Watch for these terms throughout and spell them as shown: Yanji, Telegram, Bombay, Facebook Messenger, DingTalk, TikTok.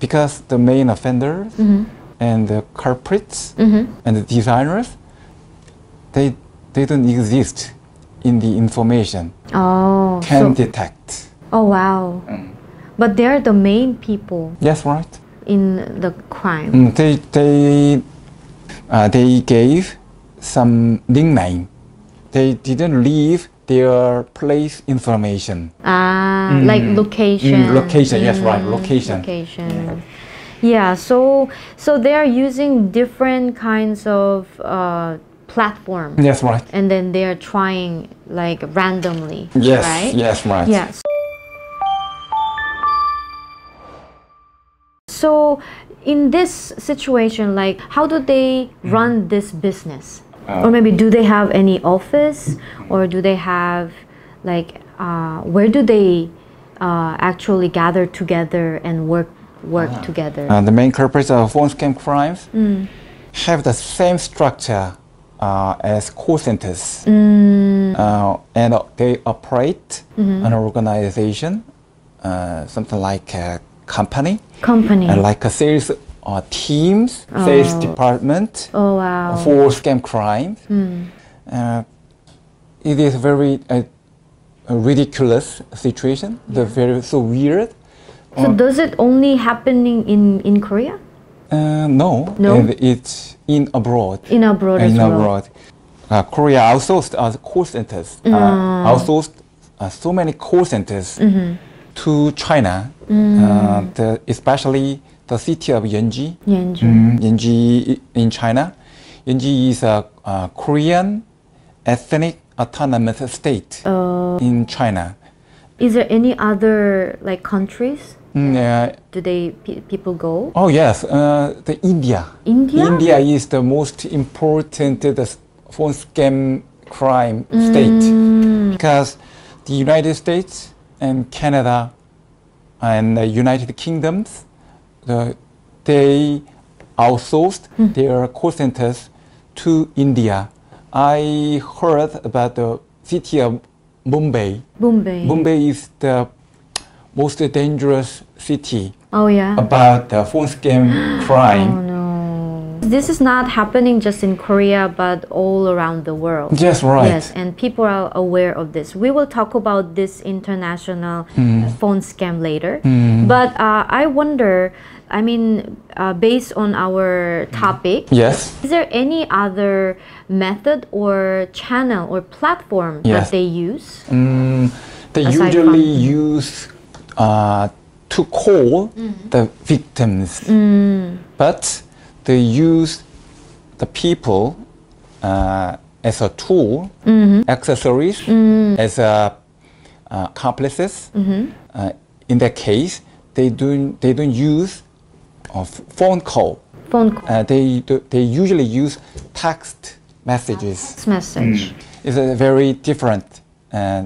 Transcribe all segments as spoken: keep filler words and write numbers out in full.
because the main offenders mm-hmm. and the culprits mm-hmm. and the designers, they, they don't exist in the information. Oh, can so, detect. Oh, wow. Mm. But they're the main people. Yes, right. In the crime. Mm, they, they, uh, they gave some nickname. They didn't leave their place information. Ah, mm. like location. Mm, location, yes, mm. right, location. Location. Mm. Yeah, so, so they are using different kinds of uh, platforms. Yes, right. And then they are trying like randomly, yes, right? Yes, right. Yeah. So in this situation, like how do they mm. run this business? Uh, or maybe do they have any office, or do they have like uh, where do they uh, actually gather together and work work uh, together? Uh, the main culprits of phone scam crimes mm. have the same structure uh, as call centers, mm. uh, and uh, they operate mm-hmm. an organization, uh, something like a company, company, uh, like a sales. Uh, teams, oh. sales department oh, wow. for scam crime. Mm. Uh, it is very uh, a ridiculous situation. The very so weird. So uh, does it only happening in in Korea? Uh, no, no, and it's in abroad. In abroad as in well. Abroad. Uh, Korea outsourced uh, call centers. Mm. Uh, outsourced uh, so many call centers mm-hmm. to China, mm. uh, the, especially. The city of Yanji, Yanji. Mm, Yanji in China. Yanji is a, a Korean ethnic autonomous state uh, in China. Is there any other like countries? Mm, uh, Do they pe people go? Oh yes, uh, the India. India. India is the most important uh, the phone scam crime mm. state because the United States and Canada and the United Kingdoms. The, they outsourced mm. their call centers to India. I heard about the city of Bombay. Bombay. Bombay is the most dangerous city. Oh yeah. About the phone scam crime. Oh no. This is not happening just in Korea, but all around the world. Yes, right. Yes, and people are aware of this. We will talk about this international mm. phone scam later. Mm. But uh, I wonder. I mean, uh, based on our topic, yes. Is there any other method or channel or platform yes. that they use? Mm, they usually use uh, to call mm-hmm. the victims, mm. but they use the people uh, as a tool, mm-hmm. accessories, mm. as a, uh, accomplices. Mm-hmm. Uh, in that case, they don't, they don't use of phone call. Phone call. Uh, they do, they usually use text messages. Text message. Mm. It's a very different, uh,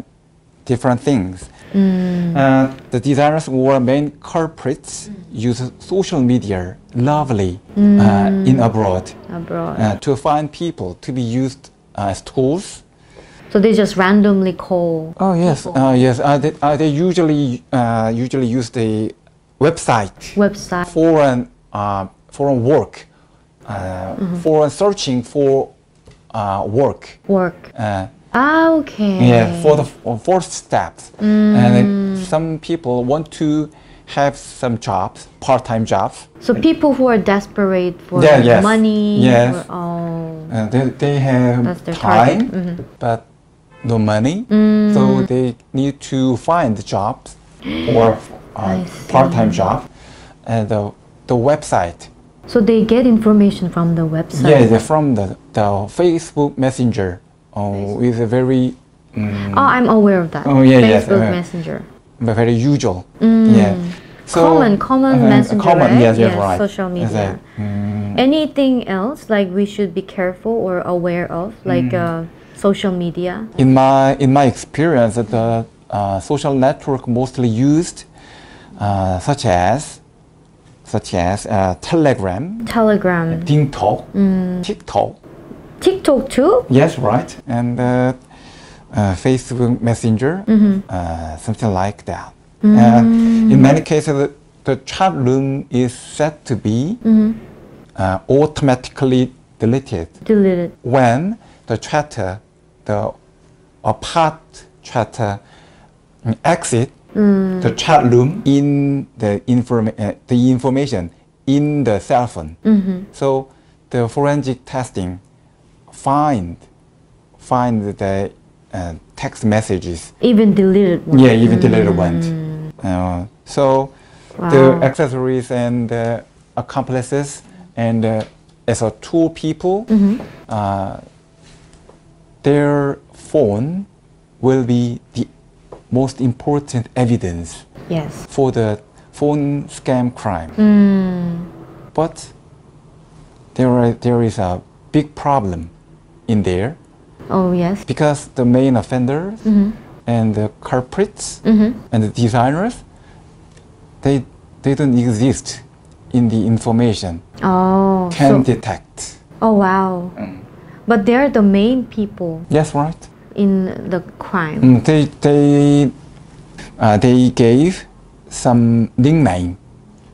different things. Mm. Uh, the designers or main culprits mm. use social media, lovely, mm. uh, in abroad, abroad. Uh, to find people to be used as tools. So they just randomly call. Oh yes, uh, yes. Uh, they, uh, they usually uh, usually use the. Website, website, foreign, uh, foreign work, uh, mm-hmm. foreign searching for uh, work. Work. Uh, ah, okay. Yeah, for the for fourth step, mm. and some people want to have some jobs, part-time jobs. So people who are desperate for yeah, yes. money. Yes. Or, oh, uh, they they have that's their time, mm-hmm. but no money, mm. so they need to find jobs or. Uh, part-time job and uh, the, the website. So they get information from the website? Yeah, from the, the Facebook Messenger. Oh, Facebook. It's a very... Um, oh, I'm aware of that. Oh, yeah, Facebook yes, uh, Messenger. Very usual. Mm. Yeah. So, common, common uh, messenger, common, right? Yes, yes, yes, right. Social media. Yes, uh, mm. Anything else like we should be careful or aware of, like mm. uh, social media? In my, in my experience, the uh, social network mostly used Uh, such as, such as uh, Telegram, Telegram, DingTalk, mm. TikTok, TikTok too. Yes, right, and uh, uh, Facebook Messenger, mm-hmm. uh, something like that. Mm. Uh, in many cases, the chat room is set to be mm-hmm. uh, automatically deleted. Deleted. When the chatter, the apart chatter exit mm. the chat room in the, informa uh, the information in the cell phone. Mm-hmm. So the forensic testing find find the uh, text messages. Even deleted ones. Yeah, even deleted mm. ones. Uh, so wow. the accessories and uh, accomplices and uh, as a two people, mm-hmm. uh, their phone will be the most important evidence yes. for the phone scam crime. Mm. But there, are, there is a big problem in there. Oh, yes. Because the main offenders mm-hmm. and the culprits mm-hmm. and the designers, they, they don't exist in the information. Oh, can so, detect. Oh, wow. Mm. But they're the main people. Yes, right. In the crime. Mm, they, they, uh, they gave some nickname.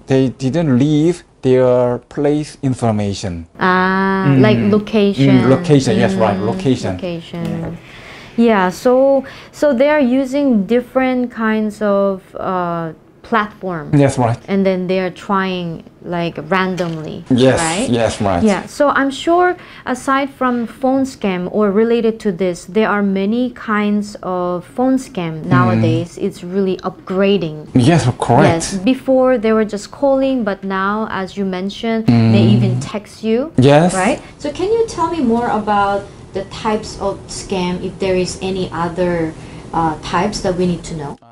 They didn't leave their place information. Ah, mm. like location. Mm, location, mm. yes, right, location. Location. Yeah. yeah, so so they are using different kinds of uh, platforms. Yes, right. And then they are trying like randomly. Yes, right? yes, right. Yeah, so I'm sure aside from phone scam or related to this, there are many kinds of phone scam nowadays. Mm. It's really upgrading. Yes, correct. Yes, before they were just calling, but now, as you mentioned, mm. they even text you. Yes. Right? So can you tell me more about the types of scam, if there is any other uh, types that we need to know?